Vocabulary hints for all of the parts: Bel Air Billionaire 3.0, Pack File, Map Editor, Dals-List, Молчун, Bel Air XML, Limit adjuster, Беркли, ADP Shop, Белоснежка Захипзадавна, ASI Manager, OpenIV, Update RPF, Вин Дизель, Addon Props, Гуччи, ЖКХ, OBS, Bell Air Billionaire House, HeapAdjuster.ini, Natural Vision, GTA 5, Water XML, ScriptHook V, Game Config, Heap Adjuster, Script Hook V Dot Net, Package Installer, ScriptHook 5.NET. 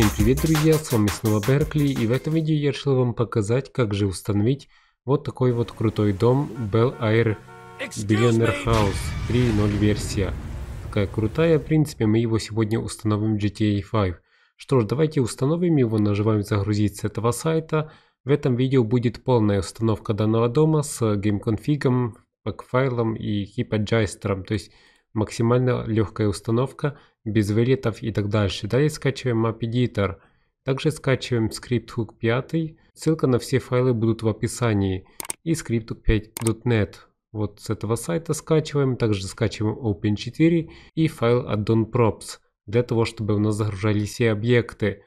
Всем привет, друзья, с вами снова Беркли, и в этом видео я решил вам показать, как же установить вот такой вот крутой дом Bell Air Billionaire House 3.0 версия. Такая крутая, в принципе, мы его сегодня установим в GTA 5. Что ж, давайте установим его, нажимаем загрузить с этого сайта. В этом видео будет полная установка данного дома с Game Config, Pack File и Heap Adjuster, то есть максимально легкая установка, без вылетов и так дальше. Далее скачиваем Map Editor. Также скачиваем ScriptHook 5. Ссылка на все файлы будут в описании. И Script Hook V Dot Net. Вот с этого сайта скачиваем. Также скачиваем Open4 и файл Addon Props. Для того, чтобы у нас загружались все объекты.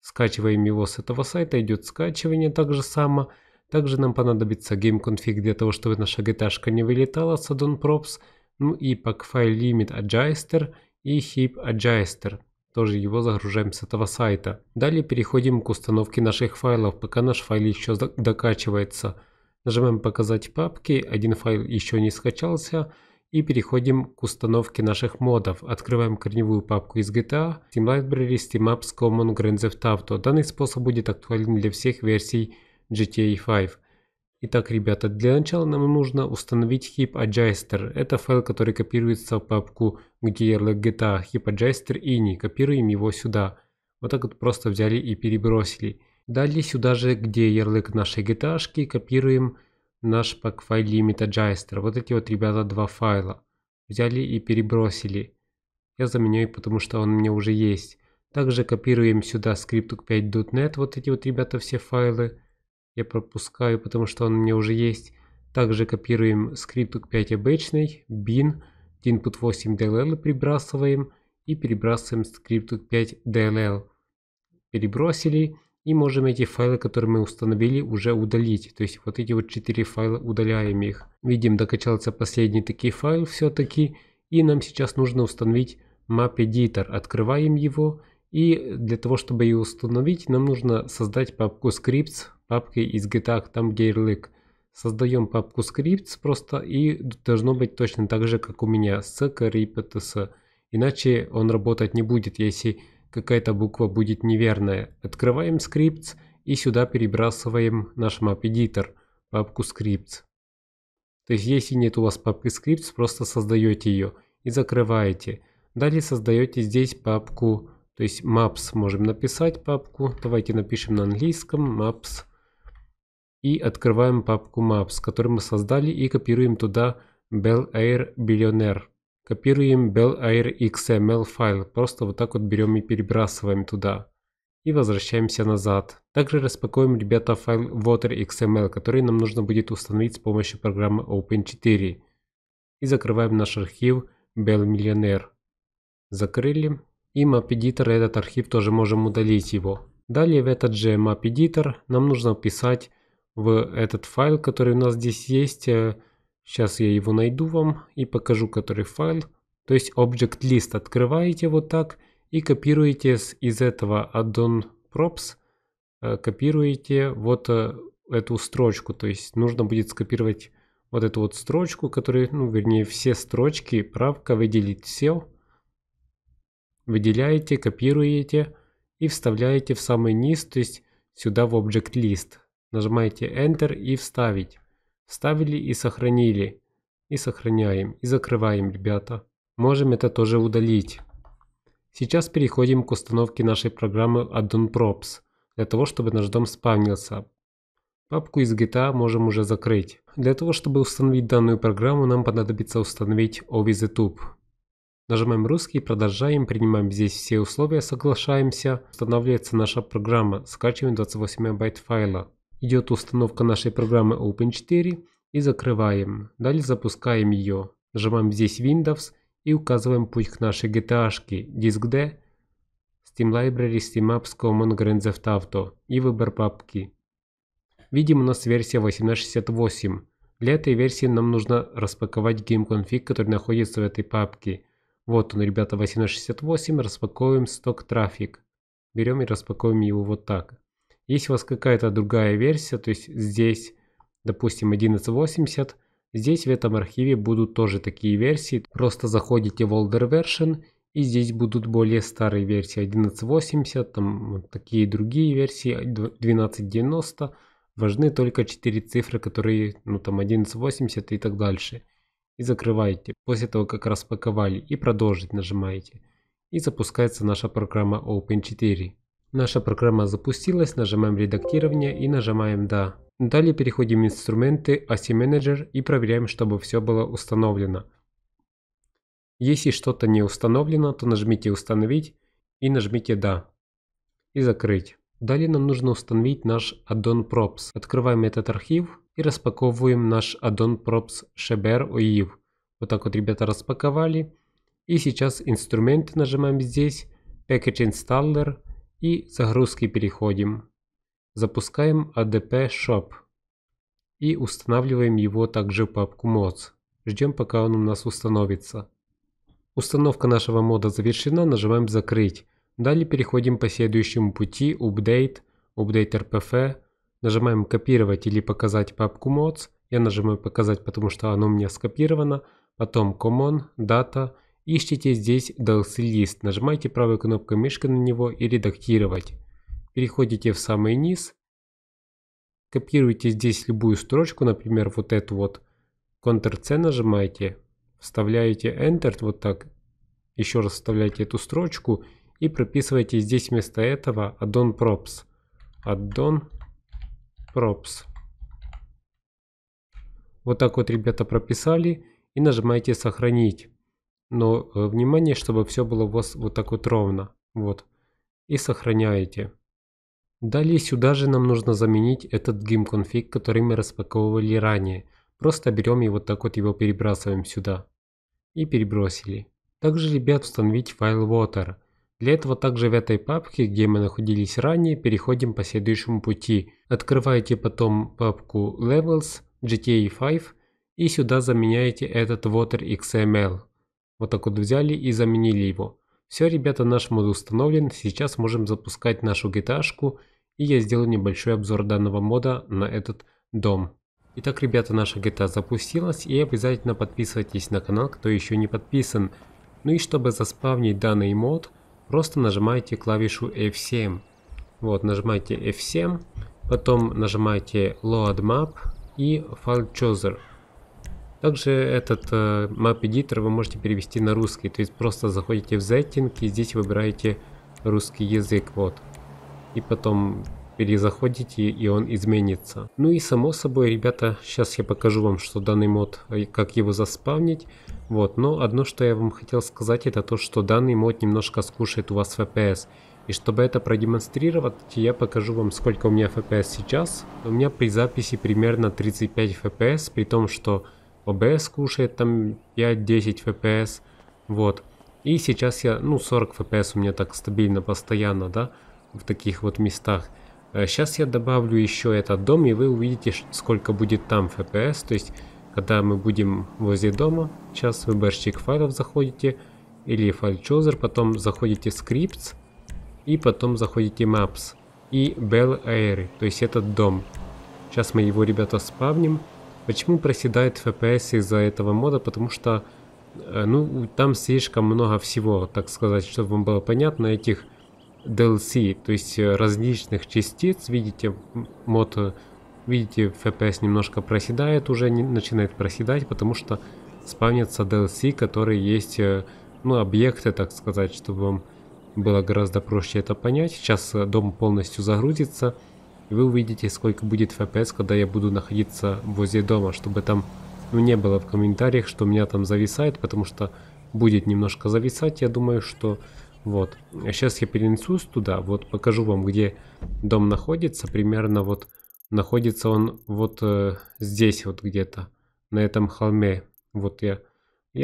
Скачиваем его с этого сайта. Идет скачивание так же само. Также нам понадобится Game Config для того, чтобы наша GTA-шка не вылетала с Addon Props. Ну и Packfile Limit Adjuster и Heap Adjuster. Тоже его загружаем с этого сайта. Далее переходим к установке наших файлов, пока наш файл еще докачивается. Нажимаем «Показать папки», один файл еще не скачался. И переходим к установке наших модов. Открываем корневую папку из GTA, Steam Library, Steam Apps, Common, Grand Theft Auto. Данный способ будет актуален для всех версий GTA 5. Итак, ребята, для начала нам нужно установить Heap Adjuster. Это файл, который копируется в папку, где ярлык GTA, HeapAdjuster.ini. Копируем его сюда. Вот так вот просто взяли и перебросили. Далее сюда же, где ярлык нашей GTA-шки, копируем наш Packfile Limit Adjuster. Вот эти вот, ребята, два файла. Взяли и перебросили. Я заменяю, потому что он у меня уже есть. Также копируем сюда ScriptHook 5.NET. Вот эти вот, ребята, все файлы. Я пропускаю, потому что он у меня уже есть. Также копируем ScriptHook 5 обычный, bin, input 8 DLL прибрасываем и перебрасываем ScriptHook 5 DLL. Перебросили и можем эти файлы, которые мы установили, уже удалить. То есть вот эти вот 4 файла, удаляем их. Видим, докачался последний такой файл все-таки. И нам сейчас нужно установить Map Editor. Открываем его. И для того, чтобы ее установить, нам нужно создать папку scripts, папки из GTA, там где ярлык. Создаем папку scripts просто, и должно быть точно так же, как у меня, с CRIPTS. Иначе он работать не будет, если какая-то буква будет неверная. Открываем scripts и сюда перебрасываем наш Map Editor, папку scripts. То есть если нет у вас папки scripts, просто создаете ее и закрываете. Далее создаете здесь папку. То есть maps можем написать папку. Давайте напишем на английском maps. И открываем папку maps, которую мы создали, и копируем туда Bel Air Billionaire. Копируем Bel Air XML файл. Просто вот так вот берем и перебрасываем туда. И возвращаемся назад. Также распакуем, ребята, файл Water XML, который нам нужно будет установить с помощью программы Open4. И закрываем наш архив Bel Millionaire. Закрыли. И Map Editor, этот архив тоже можем удалить его. Далее в этот же Map Editor нам нужно вписать в этот файл, который у нас здесь есть. Сейчас я его найду вам и покажу, который файл. То есть Object List открываете вот так и копируете из этого Addon Props, копируете вот эту строчку. То есть нужно будет скопировать вот эту вот строчку, которую, ну, вернее, все строчки, правка, выделить все. Выделяете, копируете и вставляете в самый низ, то есть сюда в Object List. Нажимаете Enter и вставить. Вставили и сохранили. И сохраняем, и закрываем, ребята. Можем это тоже удалить. Сейчас переходим к установке нашей программы Addon Props, для того, чтобы наш дом спавнился. Папку из GTA можем уже закрыть. Для того, чтобы установить данную программу, нам понадобится установить OVZTube. Нажимаем русский, продолжаем, принимаем здесь все условия, соглашаемся. Устанавливается наша программа, скачиваем 28 мегабайт файла. Идет установка нашей программы Open4 и закрываем. Далее запускаем ее. Нажимаем здесь Windows и указываем путь к нашей GTA-шке. Диск D, Steam Library, Steam Apps, Common, Grand Theft Auto и выбор папки. Видим, у нас версия 18.68. Для этой версии нам нужно распаковать GameConfig, который находится в этой папке. Вот он, ребята, 1868, распаковываем сток трафик. Берем и распаковываем его вот так. Если у вас какая-то другая версия, то есть здесь, допустим, 1180, здесь в этом архиве будут тоже такие версии. Просто заходите в Older Version И здесь будут более старые версии 1180, там такие другие версии 1290. Важны только 4 цифры, которые, ну там 1180 и так дальше. И закрываете. После того, как распаковали, и продолжить нажимаете. И запускается наша программа Open4. Наша программа запустилась, нажимаем редактирование и нажимаем «Да». Далее переходим в инструменты ASI Manager и проверяем, чтобы все было установлено. Если что-то не установлено, то нажмите «Установить» и нажмите «Да» и «Закрыть». Далее нам нужно установить наш Addon Props. Открываем этот архив и распаковываем наш Addon Props Shebr OIV. Вот так вот, ребята, распаковали. И сейчас инструменты нажимаем здесь, Package Installer и загрузки переходим. Запускаем ADP Shop и устанавливаем его также в папку Mods. Ждем, пока он у нас установится. Установка нашего мода завершена, нажимаем «Закрыть». Далее переходим по следующему пути Update, Update RPF. Нажимаем «Копировать» или «Показать папку Mods». Я нажимаю «Показать», потому что оно у меня скопировано. Потом Common, Data. Ищите здесь Dals-List, нажимайте правой кнопкой мышки на него и редактировать. Переходите в самый низ, копируйте здесь любую строчку, например, вот эту вот. Ctrl-C нажимаете, вставляете Enter, вот так. Еще раз вставляете эту строчку и прописываете здесь вместо этого Addon Props. Addon Props. Вот так вот, ребята, прописали и нажимаете «Сохранить». Но внимание, чтобы все было у вас вот так вот ровно. Вот. И сохраняете. Далее сюда же нам нужно заменить этот Game Config, который мы распаковывали ранее. Просто берем и вот так вот его перебрасываем сюда. И перебросили. Также, ребят, установить файл Water. Для этого также в этой папке, где мы находились ранее, переходим по следующему пути. Открываете потом папку Levels, GTA 5 и сюда заменяете этот Water XML. Вот так вот взяли и заменили его. Все, ребята, наш мод установлен. Сейчас можем запускать нашу GTA-шку. И я сделаю небольшой обзор данного мода на этот дом. Итак, ребята, наша GTA запустилась. И обязательно подписывайтесь на канал, кто еще не подписан. Ну и чтобы заспавнить данный мод, просто нажимаете клавишу F7. Вот, нажимаете F7. Потом нажимаете Load Map и File Chooser. Также этот Map Editor вы можете перевести на русский, то есть просто заходите в Setting и здесь выбираете русский язык, вот. И потом перезаходите, и он изменится. Ну и само собой, ребята, сейчас я покажу вам, что данный мод, как его заспавнить. Вот, но одно, что я вам хотел сказать, это то, что данный мод немножко скушает у вас FPS. И чтобы это продемонстрировать, я покажу вам, сколько у меня FPS сейчас. У меня при записи примерно 35 FPS, при том, что OBS кушает там 5-10 FPS, вот. И сейчас я, ну 40 FPS у меня так стабильно, постоянно, да, в таких вот местах. Сейчас я добавлю еще этот дом, и вы увидите, сколько будет там FPS, то есть, когда мы будем возле дома, сейчас в выборщик файлов заходите, или файл Chooser, потом заходите в Scripts, и потом заходите в Maps, и Bel Air, то есть этот дом. Сейчас мы его, ребята, спавним. Почему проседает FPS из-за этого мода? Потому что, ну, там слишком много всего, так сказать, чтобы вам было понятно, этих DLC, то есть различных частиц. Видите, мод, видите, FPS немножко проседает, уже не, начинает проседать, потому что спавнятся DLC, которые есть, ну, объекты, так сказать, чтобы вам было гораздо проще это понять. Сейчас дом полностью загрузится. Вы увидите, сколько будет FPS, когда я буду находиться возле дома, чтобы там, ну, не было в комментариях, что у меня там зависает, потому что будет немножко зависать, я думаю, что вот. Сейчас я перенесусь туда, вот покажу вам, где дом находится, примерно вот находится он вот здесь вот где-то, на этом холме. Вот я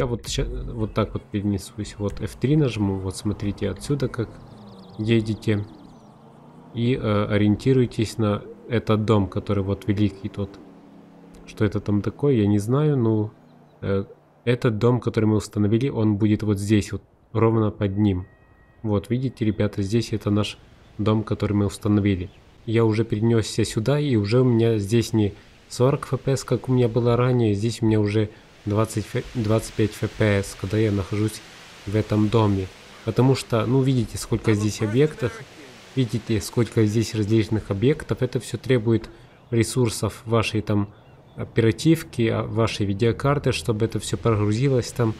вот сейчас вот так вот перенесусь, вот F3 нажму, вот смотрите отсюда, как едете. И ориентируйтесь на этот дом, который вот великий тот. Что это там такое, я не знаю, но этот дом, который мы установили, он будет вот здесь, вот ровно под ним. Вот, видите, ребята, здесь это наш дом, который мы установили. Я уже перенесся сюда, и уже у меня здесь не 40 FPS, как у меня было ранее, здесь у меня уже 25 FPS, когда я нахожусь в этом доме. Потому что, ну, видите, сколько здесь объектов, видите, сколько здесь различных объектов. Это все требует ресурсов вашей там оперативки, вашей видеокарты, чтобы это все прогрузилось там.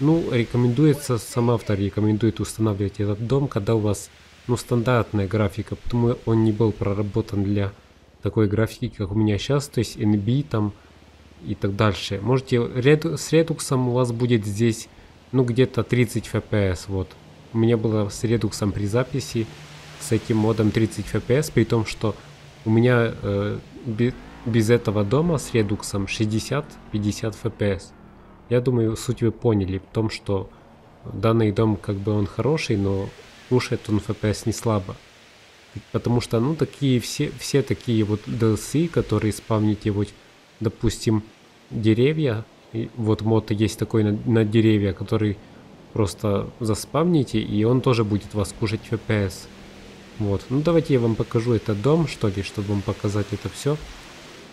Ну, рекомендуется, сам автор рекомендует устанавливать этот дом, когда у вас, ну, стандартная графика. Потому он не был проработан для такой графики, как у меня сейчас, то есть NB там и так дальше. Можете, с Redux у вас будет здесь, ну, где-то 30 fps, вот. У меня было с Redux при записи с этим модом 30 fps, при том, что у меня без этого дома с Redux 60-50 fps. Я думаю, суть вы поняли в том, что данный дом, как бы, он хороший, но кушает он FPS не слабо. Потому что, ну, такие все такие вот DLC, которые спавните, вот, допустим, деревья. И вот мод есть такой на деревья, который просто заспавните, и он тоже будет вас кушать FPS. Вот, ну давайте я вам покажу этот дом, что ли, чтобы вам показать это все.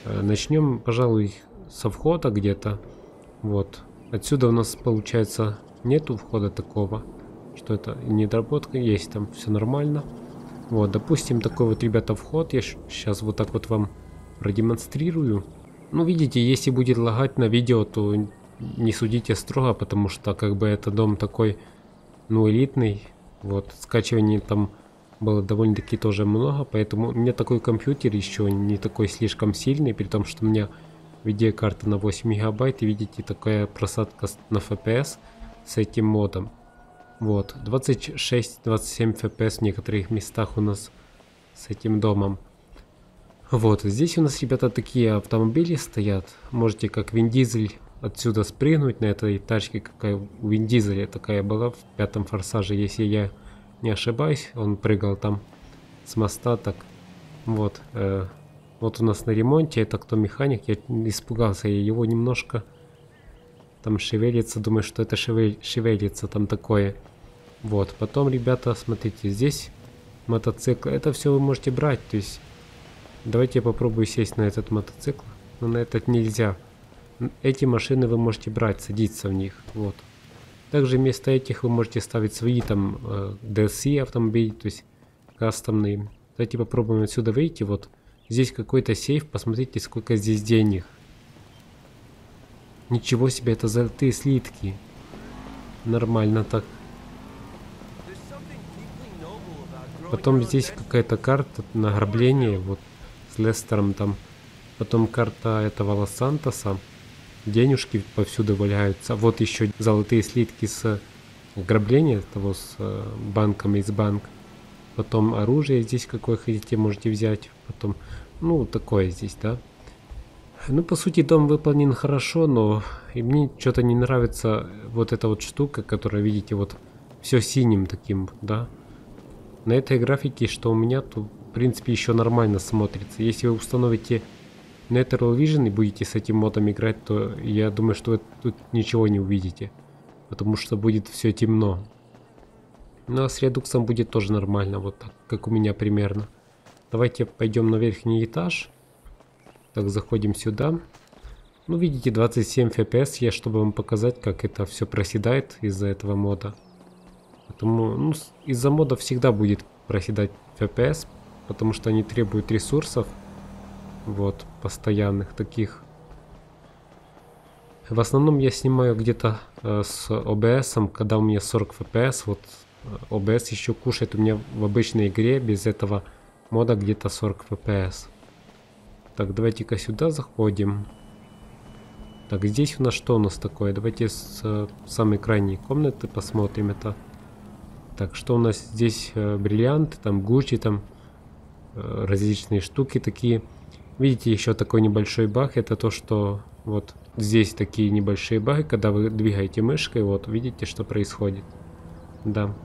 Начнем, пожалуй, со входа где-то. Вот, отсюда у нас получается нету входа такого, что это недоработка, есть там все нормально. Вот, допустим, такой вот, ребята, вход. Я сейчас вот так вот вам продемонстрирую. Ну, видите, если будет лагать на видео, то не судите строго, потому что, как бы, это дом такой, ну, элитный. Вот, скачиваний там было довольно-таки тоже много, поэтому у меня такой компьютер еще не такой слишком сильный, при том, что у меня видеокарта на 8 гигабайт, и видите, такая просадка на FPS с этим модом. Вот, 26-27 FPS в некоторых местах у нас с этим домом. Вот, здесь у нас, ребята, такие автомобили стоят. Можете как Вин Дизель отсюда спрыгнуть на этой тачке, какая у Вин Дизеля такая была в 5-м Форсаже, если я не ошибаюсь. Он прыгал там с моста так. Вот, вот у нас на ремонте, это кто механик, я испугался, я его немножко... Там шевелится, думаю, что это шевелится там такое. Вот, потом, ребята, смотрите, здесь мотоцикл. Это все вы можете брать, то есть... Давайте я попробую сесть на этот мотоцикл. Но на этот нельзя. Эти машины вы можете брать, садиться в них, вот. Также вместо этих вы можете ставить свои там DLC автомобили, то есть кастомные. Давайте попробуем отсюда выйти, вот. Здесь какой-то сейф, посмотрите, сколько здесь денег. Ничего себе, это золотые слитки. Нормально так. Потом здесь какая-то карта награбление, вот, с Лестером там. Потом карта этого Лос-Сантоса. Денежки повсюду валяются. Вот еще золотые слитки с ограбления того, с банком из банка. Потом оружие здесь, какое хотите, можете взять. Потом, ну, такое здесь, да. Ну, по сути, дом выполнен хорошо, но и мне что-то не нравится вот эта вот штука, которая, видите, вот все синим таким, да. На этой графике, что у меня, то, в принципе, еще нормально смотрится. Если вы установите Natural Vision и будете с этим модом играть, то я думаю, что вы тут ничего не увидите, потому что будет все темно. Ну, а с Redux будет тоже нормально, вот так, как у меня примерно. Давайте пойдем на верхний этаж. Так, заходим сюда. Ну, видите, 27 FPS. Я, чтобы вам показать, как это все проседает из-за этого мода. Потому, ну, из-за мода всегда будет проседать FPS, потому что они требуют ресурсов, вот, постоянных таких. В основном я снимаю где-то с OBS, когда у меня 40 FPS. Вот OBS еще кушает у меня в обычной игре без этого мода где-то 40 FPS. Так, давайте-ка сюда заходим. Так, здесь у нас что у нас такое? Давайте с самой крайней комнаты посмотрим это. Так, что у нас здесь? Бриллианты, там Гуччи, там различные штуки такие. Видите, еще такой небольшой баг. Это то, что вот здесь такие небольшие баги, когда вы двигаете мышкой, вот, видите, что происходит. Да,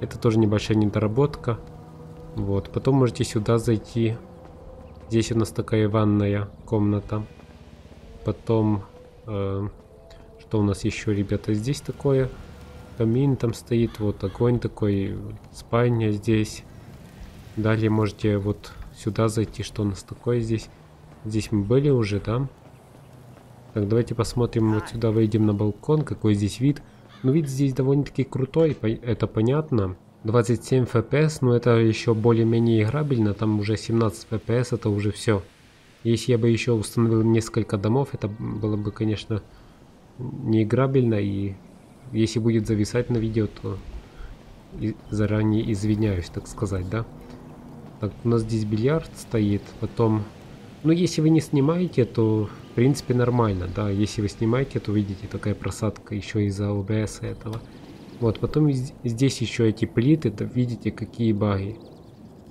это тоже небольшая недоработка. Вот, потом можете сюда зайти. Здесь у нас такая ванная комната. Потом, что у нас еще, ребята, здесь такое? Камин там стоит, вот огонь такой, спальня здесь. Далее можете вот сюда зайти, что у нас такое здесь. Здесь мы были уже, да? Так, давайте посмотрим, вот сюда выйдем на балкон, какой здесь вид. Но вид здесь довольно-таки крутой, это понятно. 27 FPS, но это еще более-менее играбельно, там уже 17 FPS, это уже все. Если я бы еще установил несколько домов, это было бы, конечно, неиграбельно, и если будет зависать на видео, то заранее извиняюсь, так сказать, да. Так, у нас здесь бильярд стоит, потом... Ну, если вы не снимаете, то, в принципе, нормально, да. Если вы снимаете, то видите, такая просадка еще из-за OBS этого. Вот, потом здесь еще эти плиты, да, видите, какие баги.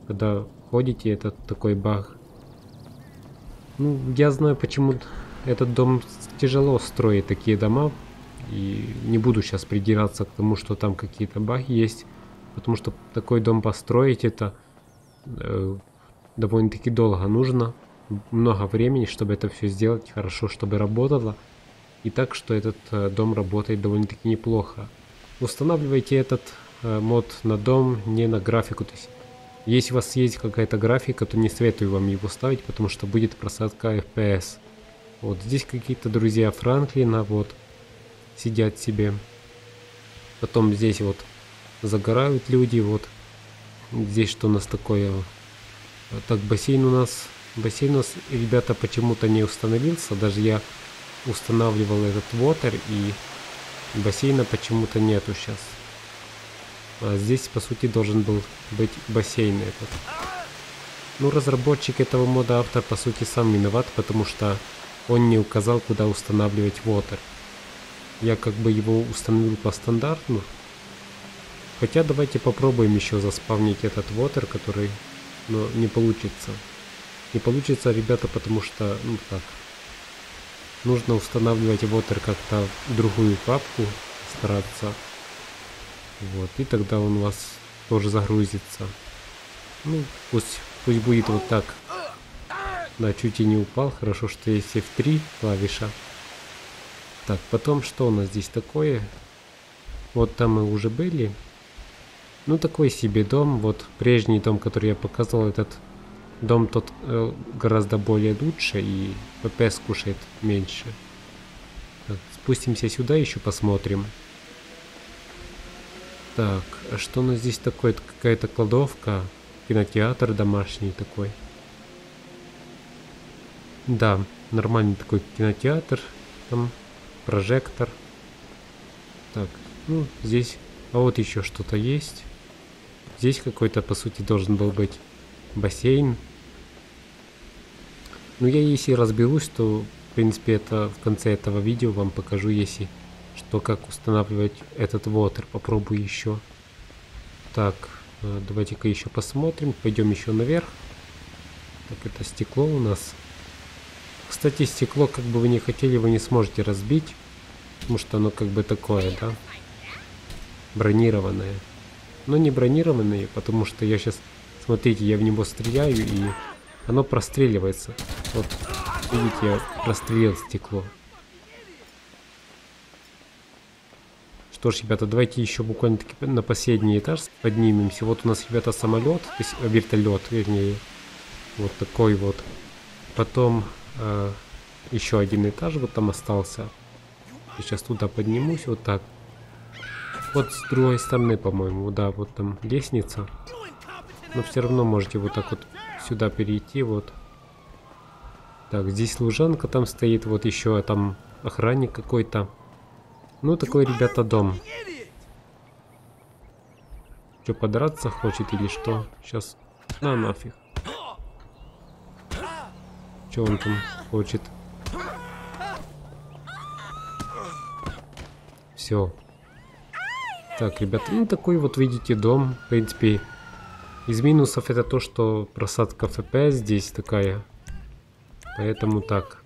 Когда ходите, это такой баг. Ну, я знаю, почему этот дом тяжело строить, такие дома. И не буду сейчас придираться к тому, что там какие-то баги есть. Потому что такой дом построить, это довольно-таки долго нужно. Много времени, чтобы это все сделать хорошо, чтобы работало. И так, что этот дом работает довольно-таки неплохо. Устанавливайте этот мод на дом, не на графику. То есть, если у вас есть какая-то графика, то не советую вам его ставить, потому что будет просадка FPS. Вот здесь какие-то друзья Франклина вот сидят себе. Потом здесь вот загорают люди. Вот здесь что у нас такое? Так, бассейн у нас. Бассейн у нас, ребята, почему-то не установился. Даже я устанавливал этот Water, и бассейна почему-то нету сейчас. А здесь, по сути, должен был быть бассейн этот. Ну, разработчик этого мода, автор, по сути, сам виноват, потому что он не указал, куда устанавливать Water. Я как бы его установил по стандарту. Хотя давайте попробуем еще заспавнить этот Water, который... Но не получится. Не получится, ребята, потому что, ну так, нужно устанавливать Water как-то в другую папку, стараться. Вот, и тогда он у вас тоже загрузится. Ну, пусть будет вот так. Да, чуть и не упал. Хорошо, что есть F3 клавиша. Так, потом что у нас здесь такое? Вот там мы уже были. Ну, такой себе дом. Вот прежний дом, который я показывал, этот... Дом тот гораздо более лучше, и ППС кушает меньше. Так, спустимся сюда, еще посмотрим. Так, а что у нас здесь такое? Какая-то кладовка, кинотеатр домашний такой. Да, нормальный такой кинотеатр, там прожектор. Так, ну здесь, а вот еще что-то есть. Здесь какой-то, по сути, должен был быть бассейн. Ну, я если разберусь, то, в принципе, это в конце этого видео вам покажу, если что, как устанавливать этот Water. Попробую еще. Так, давайте-ка еще посмотрим. Пойдем еще наверх. Так, это стекло у нас. Кстати, стекло, как бы вы не хотели, вы не сможете разбить, потому что оно как бы такое, да, бронированное. Но не бронированное, потому что я сейчас... Смотрите, я в него стреляю, и оно простреливается. Вот, видите, я прострелил стекло. Что ж, ребята, давайте еще буквально-таки на последний этаж поднимемся. Вот у нас, ребята, самолет, то есть вертолет, вернее. Вот такой вот. Потом еще один этаж вот там остался. Я сейчас туда поднимусь, вот так. Вот с другой стороны, по-моему, да, вот там лестница. Но все равно можете вот так вот сюда перейти. Вот так, здесь служанка там стоит, вот еще там охранник какой-то. Ну, такой, ребята, дом. Что, подраться хочет или что? Сейчас, на нафиг. Что он там хочет? Все. Так, ребята, ну такой вот, видите, дом. В принципе, из минусов это то, что просадка FPS здесь такая. Поэтому так.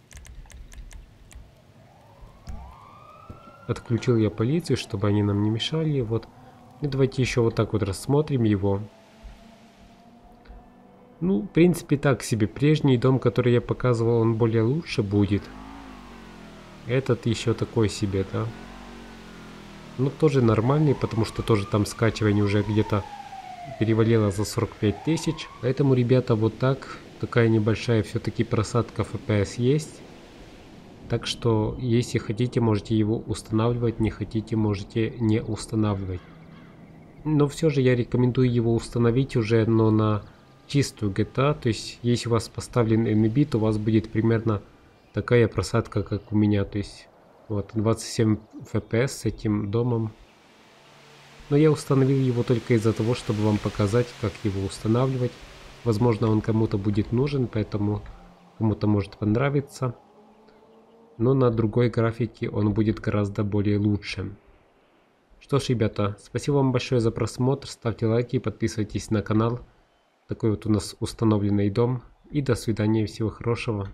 Отключил я полицию, чтобы они нам не мешали. Вот. И давайте еще вот так вот рассмотрим его. Ну, в принципе, так себе. Прежний дом, который я показывал, он более лучше будет. Этот еще такой себе, да. Ну, тоже нормальный, потому что тоже там скачивание уже где-то... перевалила за 45 тысяч. Поэтому, ребята, вот так. Такая небольшая все-таки просадка FPS есть. Так что, если хотите, можете его устанавливать, не хотите, можете не устанавливать. Но все же я рекомендую его установить уже, но на чистую GTA. То есть, если у вас поставлен NB, то у вас будет примерно такая просадка, как у меня. То есть, вот 27 FPS с этим домом. Но я установил его только из-за того, чтобы вам показать, как его устанавливать. Возможно, он кому-то будет нужен, поэтому кому-то может понравиться. Но на другой графике он будет гораздо более лучше. Что ж, ребята, спасибо вам большое за просмотр. Ставьте лайки, подписывайтесь на канал. Такой вот у нас установленный дом. И до свидания, всего хорошего.